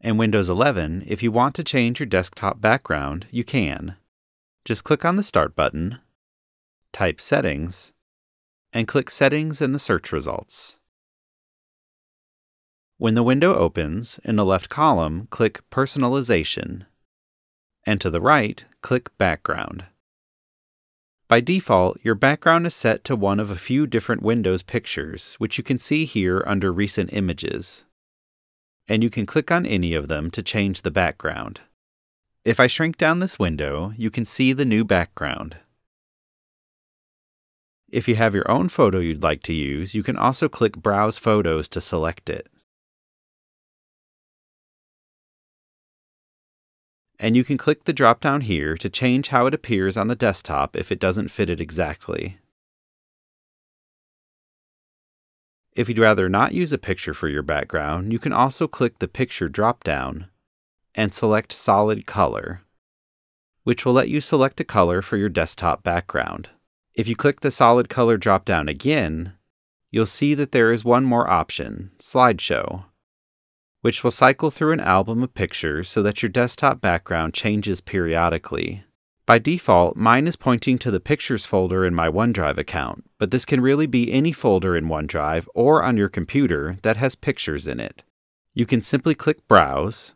In Windows 11, if you want to change your desktop background, you can. Just click on the Start button, type Settings, and click Settings in the search results. When the window opens, in the left column, click Personalization, and to the right, click Background. By default, your background is set to one of a few different Windows pictures, which you can see here under Recent Images, and you can click on any of them to change the background. If I shrink down this window, you can see the new background. If you have your own photo you'd like to use, you can also click Browse Photos to select it. And you can click the drop-down here to change how it appears on the desktop if it doesn't fit it exactly. If you'd rather not use a picture for your background, you can also click the Picture drop-down and select Solid Color, which will let you select a color for your desktop background. If you click the Solid Color drop-down again, you'll see that there is one more option, Slideshow, which will cycle through an album of pictures so that your desktop background changes periodically. By default, mine is pointing to the Pictures folder in my OneDrive account, but this can really be any folder in OneDrive or on your computer that has pictures in it. You can simply click Browse,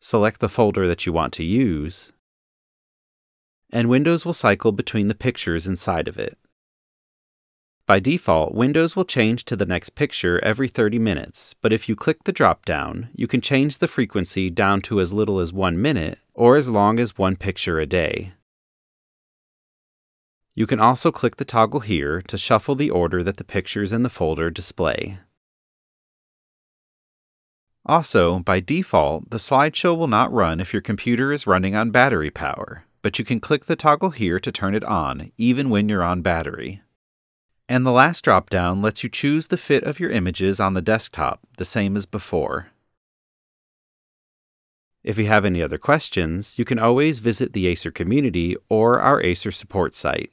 select the folder that you want to use, and Windows will cycle between the pictures inside of it. By default, Windows will change to the next picture every 30 minutes, but if you click the drop-down, you can change the frequency down to as little as 1 minute or as long as one picture a day. You can also click the toggle here to shuffle the order that the pictures in the folder display. Also, by default, the slideshow will not run if your computer is running on battery power, but you can click the toggle here to turn it on, even when you're on battery. And the last drop-down lets you choose the fit of your images on the desktop, the same as before. If you have any other questions, you can always visit the Acer community or our Acer support site,